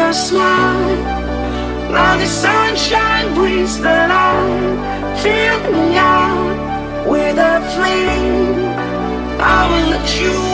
your smile. Now the sunshine brings the light. Fill me out with a flame. I will let you